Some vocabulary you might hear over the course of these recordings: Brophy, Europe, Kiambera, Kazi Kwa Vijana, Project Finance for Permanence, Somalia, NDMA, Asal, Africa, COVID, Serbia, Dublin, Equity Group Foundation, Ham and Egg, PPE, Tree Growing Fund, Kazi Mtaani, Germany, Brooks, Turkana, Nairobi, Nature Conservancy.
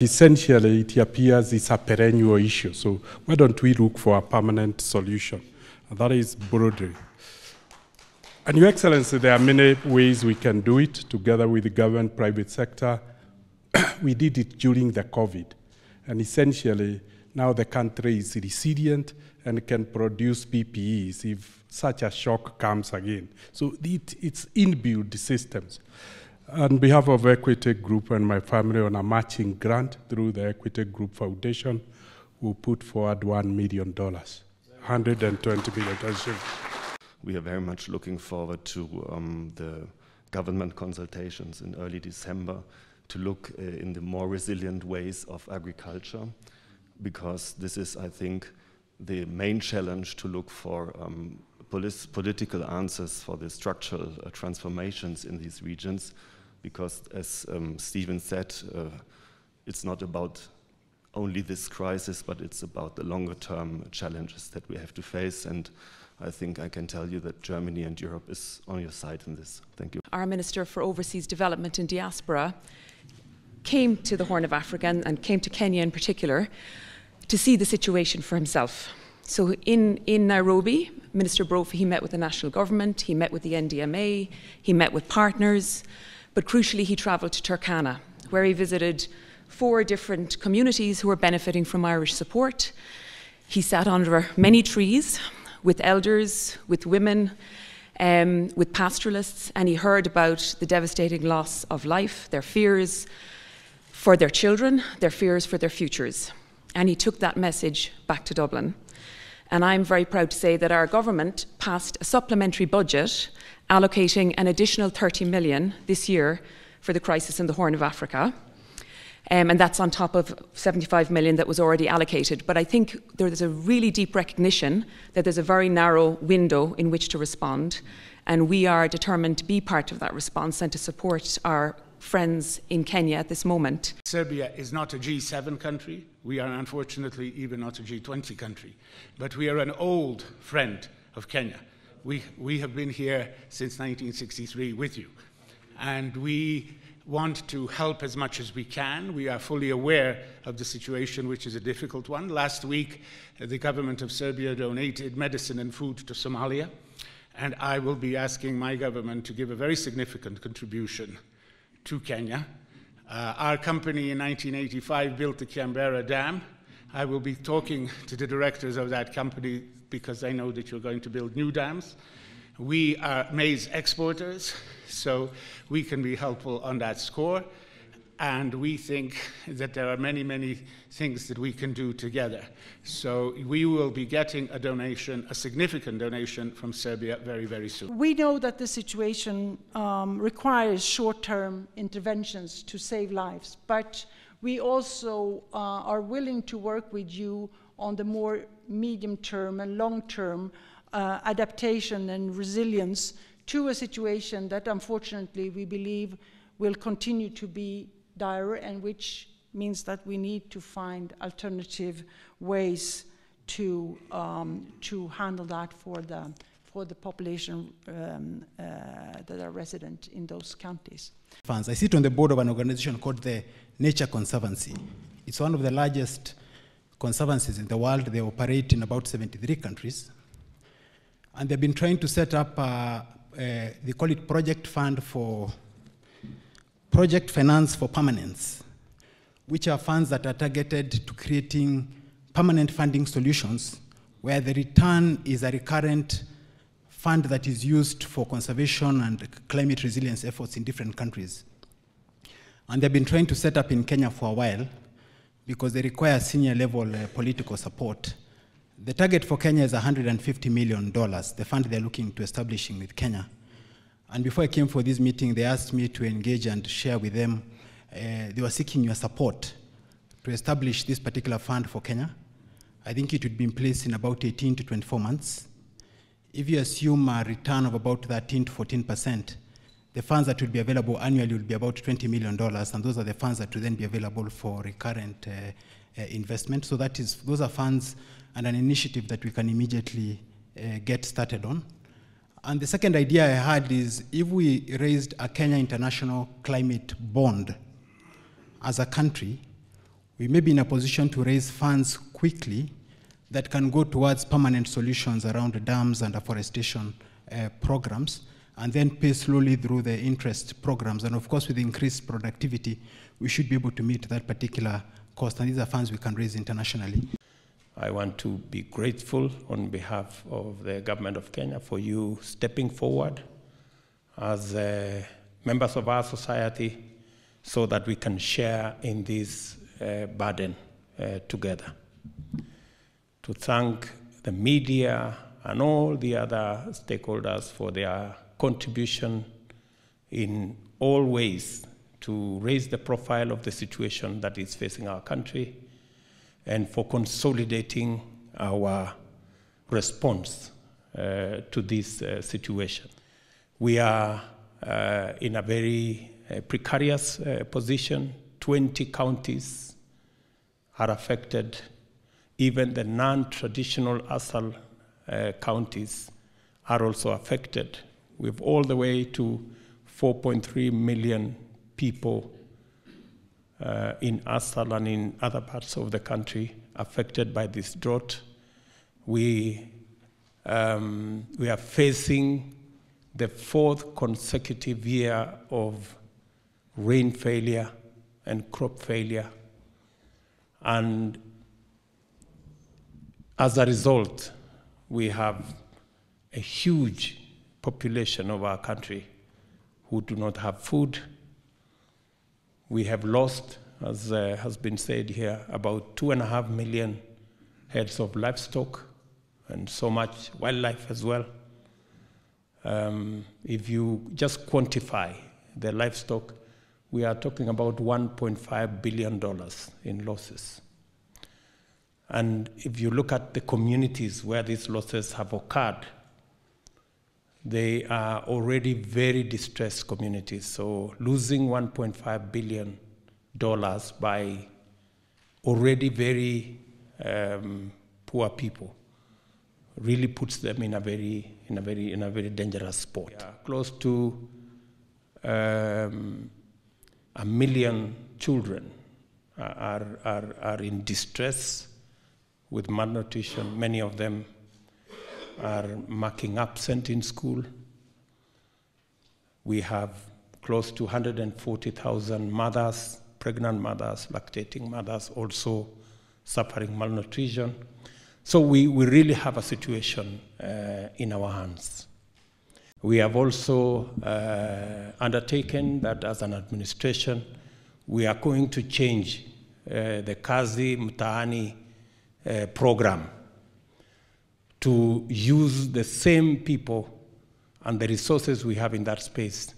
Essentially, it appears it's a perennial issue. So why don't we look for a permanent solution? And that is broadening. And Your Excellency, there are many ways we can do it together with the government, private sector. We did it during the COVID. And essentially, now the country is resilient and can produce PPEs if such a shock comes again. So it's inbuilt systems. On behalf of Equity Group and my family, on a matching grant through the Equity Group Foundation, we put forward $1 million, $120 million. We are very much looking forward to the government consultations in early December to look in the more resilient ways of agriculture, because this is, I think, the main challenge, to look for political answers for the structural transformations in these regions, because, as Stephen said, it's not about only this crisis, but it's about the longer-term challenges that we have to face. And I think I can tell you that Germany and Europe is on your side in this. Thank you. Our Minister for Overseas Development and Diaspora came to the Horn of Africa and came to Kenya in particular to see the situation for himself. So in Nairobi, Minister Brophy, he met with the national government, he met with the NDMA, he met with partners, but crucially he travelled to Turkana, where he visited 4 different communities who were benefiting from Irish support. He sat under many trees, with elders, with women, with pastoralists, and he heard about the devastating loss of life, their fears for their children, their fears for their futures. And he took that message back to Dublin. And I'm very proud to say that our government passed a supplementary budget allocating an additional 30 million this year for the crisis in the Horn of Africa. And that's on top of 75 million that was already allocated. But I think there's a really deep recognition that there's a very narrow window in which to respond. And we are determined to be part of that response and to support our friends in Kenya at this moment. Serbia is not a G7 country. We are unfortunately even not a G20 country. But we are an old friend of Kenya. We have been here since 1963 with you. And we want to help as much as we can. We are fully aware of the situation, which is a difficult one. Last week, the government of Serbia donated medicine and food to Somalia, and I will be asking my government to give a very significant contribution to Kenya. Our company in 1985 built the Kiambera Dam. I will be talking to the directors of that company, because I know that you're going to build new dams. We are maize exporters, so we can be helpful on that score. And we think that there are many, many things that we can do together. So we will be getting a donation, a significant donation from Serbia very, very soon. We know that the situation requires short-term interventions to save lives, but we also are willing to work with you on the more medium-term and long-term adaptation and resilience to a situation that, unfortunately, we believe will continue to be dire, and which means that we need to find alternative ways to handle that for the population that are resident in those counties. I sit on the board of an organization called the Nature Conservancy. It's one of the largest conservancies in the world. They operate in about 73 countries. And they've been trying to set up, they call it Project Finance for Permanence, which are funds that are targeted to creating permanent funding solutions where the return is a recurrent fund that is used for conservation and climate resilience efforts in different countries. And they've been trying to set up in Kenya for a while because they require senior level political support. The target for Kenya is $150 million, the fund they're looking to establish with Kenya. And before I came for this meeting, they asked me to engage and share with them. They were seeking your support to establish this particular fund for Kenya. I think it would be in place in about 18 to 24 months. If you assume a return of about 13 to 14%, the funds that would be available annually would be about $20 million, and those are the funds that would then be available for recurrent investment. So that is, those are funds and an initiative that we can immediately get started on. And the second idea I had is, if we raised a Kenya International Climate Bond as a country, we may be in a position to raise funds quickly that can go towards permanent solutions around dams and afforestation programs, and then pay slowly through the interest programs. And of course, with increased productivity, we should be able to meet that particular cost. And these are funds we can raise internationally. I want to be grateful on behalf of the government of Kenya for you stepping forward as members of our society so that we can share in this burden together. To thank the media and all the other stakeholders for their contribution in all ways to raise the profile of the situation that is facing our country and for consolidating our response to this situation. We are in a very precarious position. 20 counties are affected. Even the non-traditional Asal counties are also affected, with all the way to 4.3 million people in Asal and in other parts of the country affected by this drought. We are facing the fourth consecutive year of rain failure and crop failure. And as a result, we have a huge population of our country who do not have food. We have lost, as has been said here, about 2.5 million heads of livestock and so much wildlife as well. If you just quantify the livestock, we are talking about $1.5 billion in losses. And if you look at the communities where these losses have occurred, they are already very distressed communities. So losing $1.5 billion by already very poor people really puts them in a very dangerous spot. Yeah. Close to 1 million children are in distress with malnutrition. Many of them are marking absent in school. We have close to 140,000 mothers, pregnant mothers, lactating mothers, also suffering malnutrition. So we really have a situation in our hands. We have also undertaken that as an administration, we are going to change the Kazi Mtaani program to use the same people and the resources we have in that space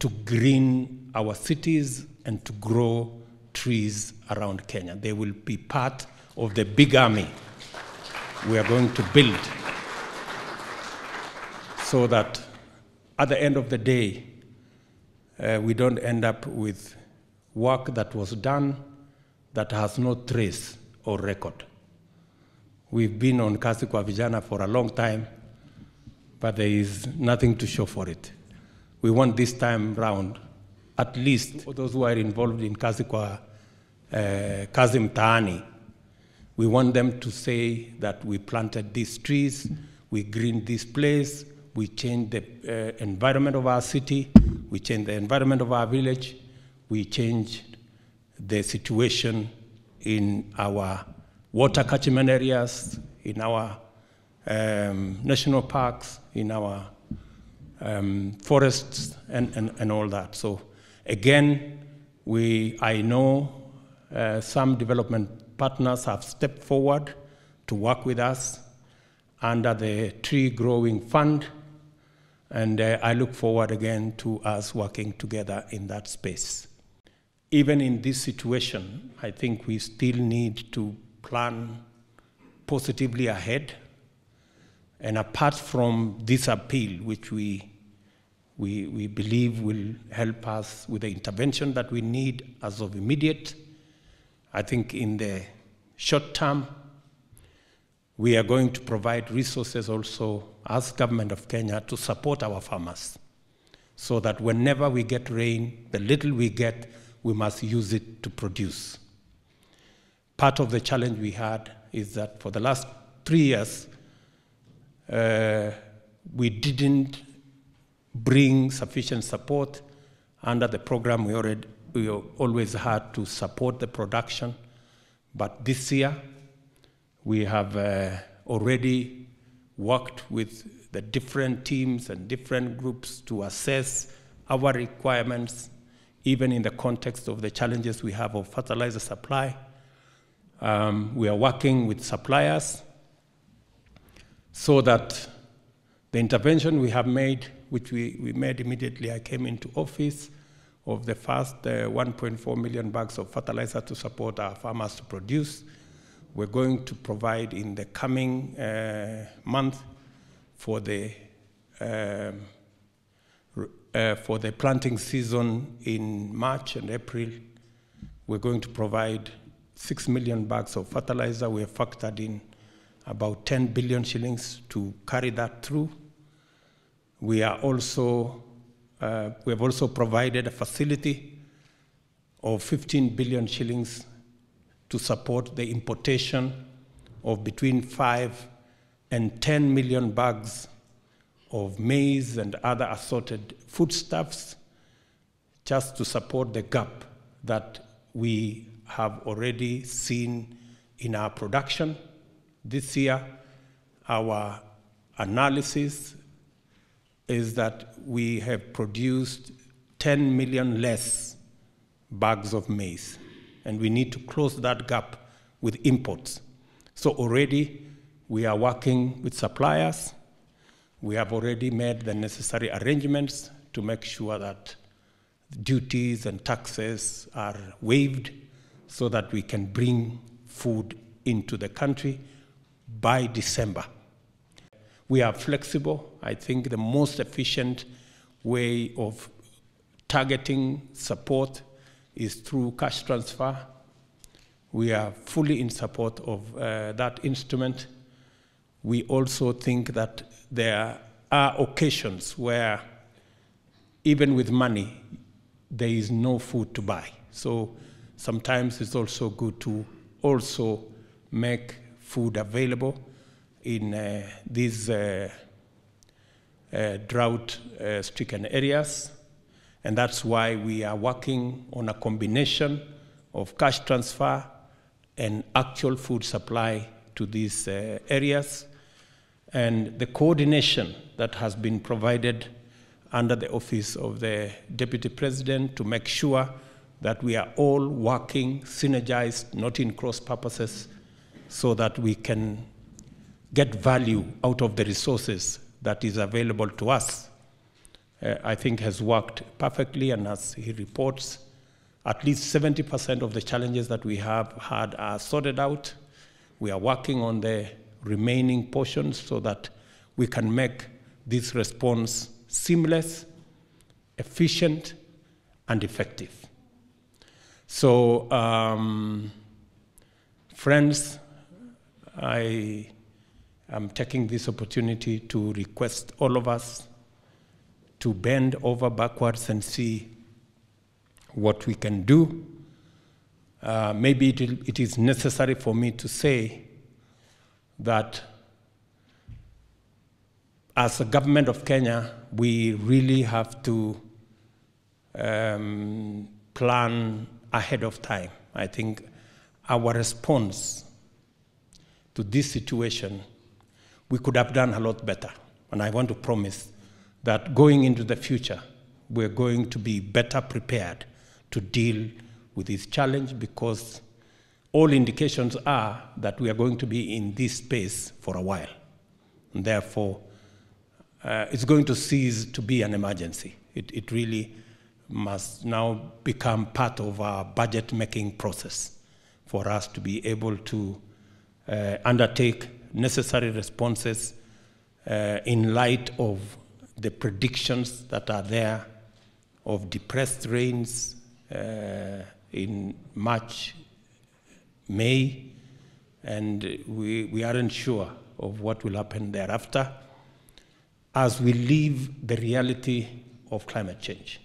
to green our cities and to grow trees around Kenya. They will be part of the big army we are going to build so that at the end of the day, we don't end up with work that was done that has no trace or record. We've been on Kazi Kwa Vijana for a long time, but there is nothing to show for it. We want this time round, at least for those who are involved in Kazi Mtaani, we want them to say that we planted these trees, we greened this place, we changed the environment of our city, we changed the environment of our village, we changed the situation in our water catchment areas, in our national parks, in our forests, and all that. So again, I know some development partners have stepped forward to work with us under the Tree Growing Fund, and I look forward again to us working together in that space. Even in this situation, I think we still need to plan positively ahead, and apart from this appeal, which we believe will help us with the intervention that we need as of immediate, I think in the short term, we are going to provide resources also as government of Kenya to support our farmers, so that whenever we get rain, the little we get, we must use it to produce. part of the challenge we had is that for the last 3 years, we didn't bring sufficient support under the program. We always had to support the production, but this year we have already worked with the different teams and different groups to assess our requirements, even in the context of the challenges we have of fertilizer supply. We are working with suppliers so that the intervention we have made, which we made immediately I came into office, of the first 1.4 million bags of fertilizer to support our farmers to produce, we're going to provide in the coming month for the planting season in March and April. We're going to provide 6 million bags of fertilizer. We have factored in about 10 billion shillings to carry that through. We are also, we have also provided a facility of 15 billion shillings to support the importation of between 5 and 10 million bags of maize and other assorted foodstuffs, just to support the gap that we have already seen in our production. This year, our analysis is that we have produced 10 million less bags of maize, and we need to close that gap with imports. So already we are working with suppliers. We have already made the necessary arrangements to make sure that duties and taxes are waived so that we can bring food into the country by December. We are flexible. I think the most efficient way of targeting support is through cash transfer. We are fully in support of that instrument. We also think that there are occasions where even with money, there is no food to buy. So sometimes it's also good to also make food available in these drought-stricken areas. And that's why we are working on a combination of cash transfer and actual food supply to these areas. And the coordination that has been provided under the office of the Deputy President to make sure that we are all working synergized, not in cross purposes, so that we can get value out of the resources that is available to us, I think has worked perfectly. And as he reports, at least 70% of the challenges that we have had are sorted out. We are working on the remaining portions so that we can make this response seamless, efficient, and effective. So, friends, I'm taking this opportunity to request all of us to bend over backwards and see what we can do. Maybe it is necessary for me to say that as a government of Kenya, we really have to plan ahead of time. I think our response to this situation, we could have done a lot better. And I want to promise that going into the future, we're going to be better prepared to deal with this challenge, because all indications are that we are going to be in this space for a while. And therefore, it's going to cease to be an emergency. It really must now become part of our budget-making process for us to be able to undertake necessary responses in light of the predictions that are there of depressed rains in March, May, and we aren't sure of what will happen thereafter as we live the reality of climate change.